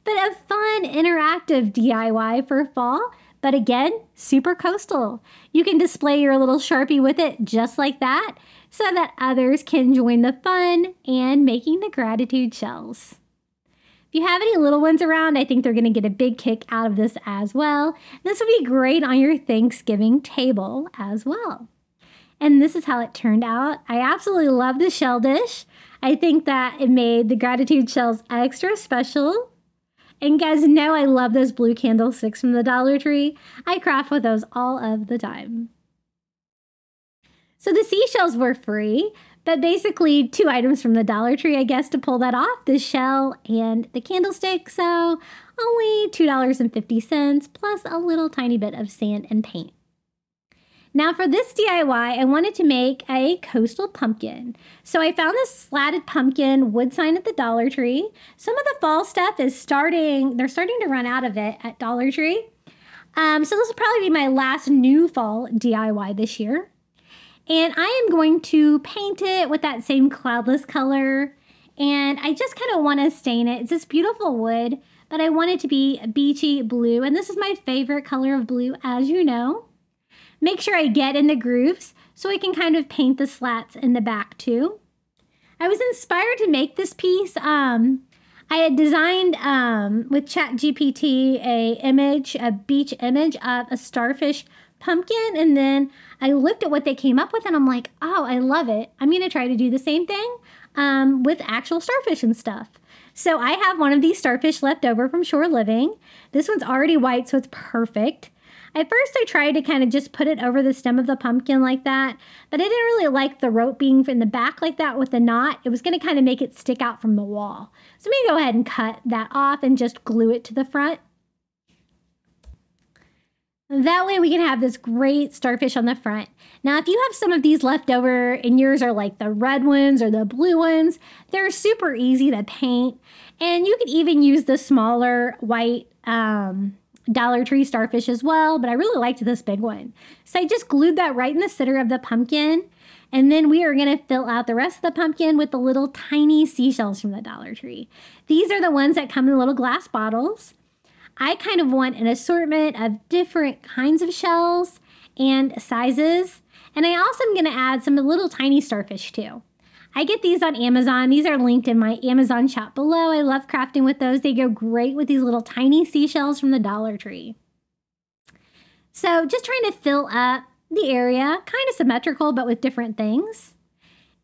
But a fun interactive D I Y for fall, but again, super coastal. You can display your little Sharpie with it just like that so that others can join the fun and making the gratitude shells. If you have any little ones around, I think they're going to get a big kick out of this as well. This would be great on your Thanksgiving table as well. And this is how it turned out. I absolutely love the shell dish. I think that it made the gratitude shells extra special. And you guys know I love those blue candlesticks from the Dollar Tree. I craft with those all of the time. So the seashells were free, but basically two items from the Dollar Tree, I guess, to pull that off, the shell and the candlestick. So only two dollars and fifty cents plus a little tiny bit of sand and paint. Now for this D I Y, I wanted to make a coastal pumpkin. So I found this slatted pumpkin wood sign at the Dollar Tree. Some of the fall stuff is starting, they're starting to run out of it at Dollar Tree. Um, so this will probably be my last new fall D I Y this year. And I am going to paint it with that same cloudless color. And I just kind of want to stain it. It's this beautiful wood, but I want it to be beachy blue. And this is my favorite color of blue, as you know. Make sure I get in the grooves so I can kind of paint the slats in the back too. I was inspired to make this piece. Um, I had designed um, with ChatGPT a image, a beach image of a starfish pumpkin. And then I looked at what they came up with and I'm like, oh, I love it. I'm going to try to do the same thing um, with actual starfish and stuff. So I have one of these starfish left over from Shore Living. This one's already white, so it's perfect. At first, I tried to kind of just put it over the stem of the pumpkin like that, but I didn't really like the rope being in the back like that with the knot. It was going to kind of make it stick out from the wall. So I'm going to go ahead and cut that off and just glue it to the front. That way we can have this great starfish on the front. Now, if you have some of these left over and yours are like the red ones or the blue ones, they're super easy to paint. And you could even use the smaller white um, Dollar Tree starfish as well, but I really liked this big one. So I just glued that right in the center of the pumpkin, and then we are going to fill out the rest of the pumpkin with the little tiny seashells from the Dollar Tree. These are the ones that come in little glass bottles. I kind of want an assortment of different kinds of shells and sizes, and I also am going to add some little tiny starfish too. I get these on Amazon. These are linked in my Amazon shop below. I love crafting with those. They go great with these little tiny seashells from the Dollar Tree. So just trying to fill up the area, kind of symmetrical, but with different things.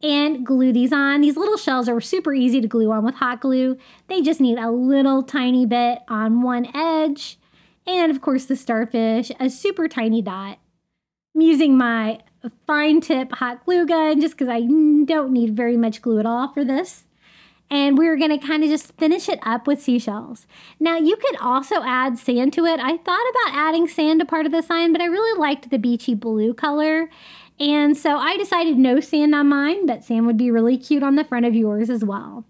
And glue these on. These little shells are super easy to glue on with hot glue. They just need a little tiny bit on one edge. And of course the starfish, a super tiny dot. I'm using my fine tip hot glue gun just because I don't need very much glue at all for this. And we're going to kind of just finish it up with seashells. Now you could also add sand to it. I thought about adding sand to part of the sign, but I really liked the beachy blue color. And so I decided no sand on mine, but sand would be really cute on the front of yours as well.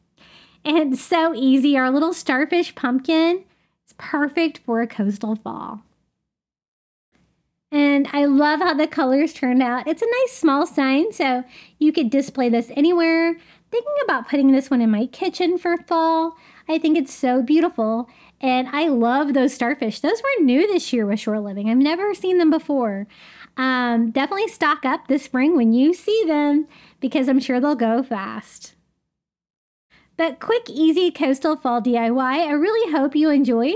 And it's so easy. Our little starfish pumpkin is perfect for a coastal fall. And I love how the colors turned out. It's a nice small sign, so you could display this anywhere. Thinking about putting this one in my kitchen for fall. I think it's so beautiful. And I love those starfish. Those were new this year with Shore Living. I've never seen them before. Um, definitely stock up this spring when you see them because I'm sure they'll go fast. But quick, easy coastal fall D I Y. I really hope you enjoyed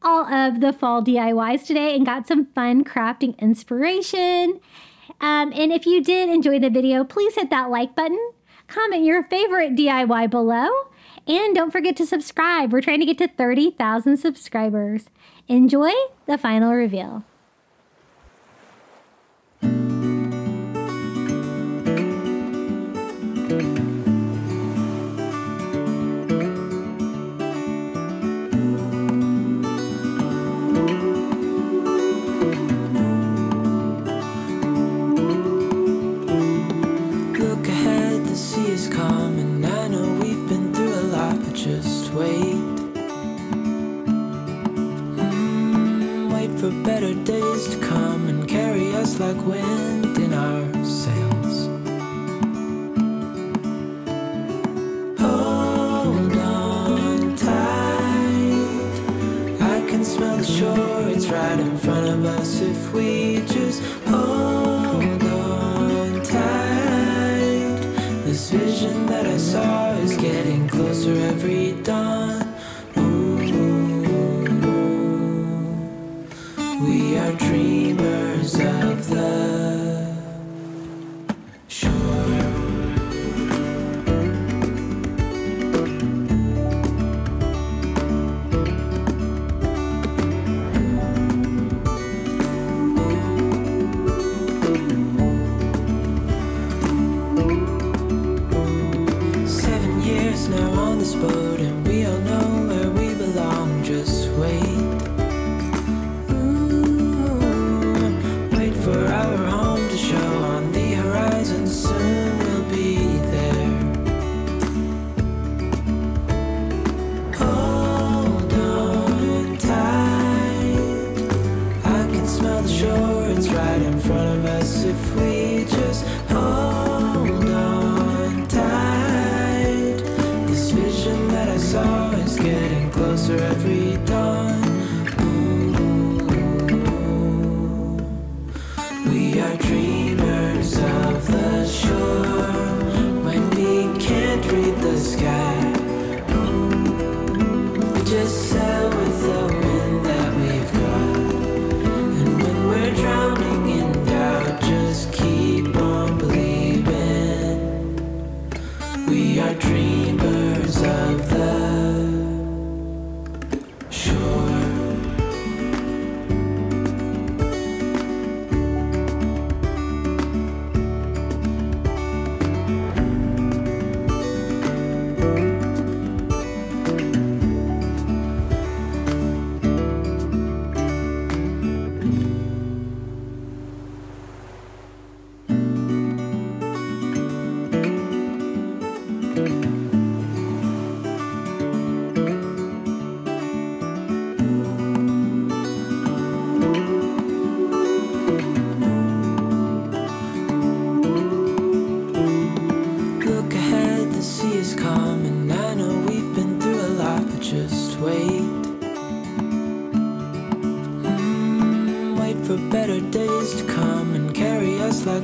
all of the fall D I Ys today and got some fun crafting inspiration. Um, and if you did enjoy the video, please hit that like button, comment your favorite D I Y below, and don't forget to subscribe. We're trying to get to thirty thousand subscribers. Enjoy the final reveal. Better days to come and carry us like wind in our sails. Hold on tight. I can smell the shore, it's right in front of us if we just hold on tight. This vision that I saw is getting closer every dawn. We are dreamers of the shore. Seven years now on this boat, and we all know where we belong. Just wait. Every dawn, ooh, we are dreamers of the shore.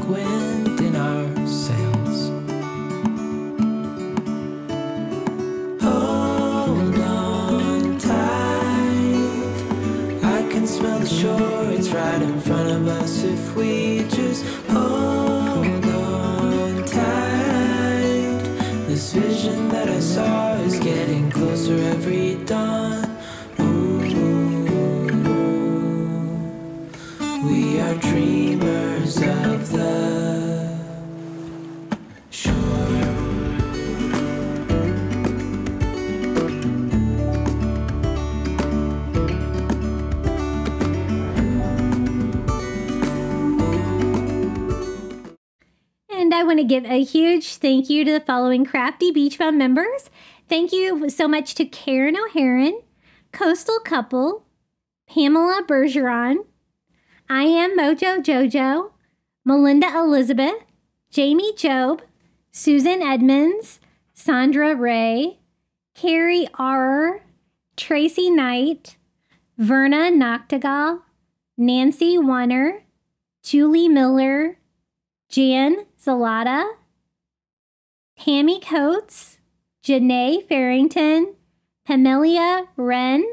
like wind in our sails. Hold on tight, I can smell the shore, it's right in front of us if we just hold on tight. This vision that I saw is getting closer every dawn. We are dreamers of the shore. And I want to give a huge thank you to the following Crafty Beach Fund members. Thank you so much to Karen O'Haron, Coastal Couple, Pamela Bergeron, I Am Mojo Jojo, Melinda Elizabeth, Jamie Job, Susan Edmonds, Sandra Ray, Carrie R., Tracy Knight, Verna Noctegal, Nancy Warner, Julie Miller, Jan Zalata, Tammy Coates, Janae Farrington, Pamelia Wren,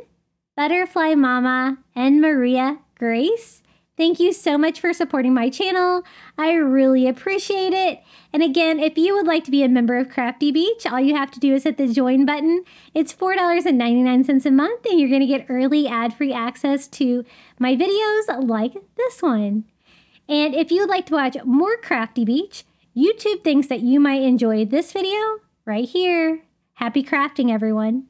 Butterfly Mama, and Maria Grace. Thank you so much for supporting my channel. I really appreciate it. And again, if you would like to be a member of Crafty Beach, all you have to do is hit the join button. It's four dollars and ninety-nine cents a month, and you're going to get early ad-free access to my videos like this one. And if you would like to watch more Crafty Beach, YouTube thinks that you might enjoy this video right here. Happy crafting, everyone.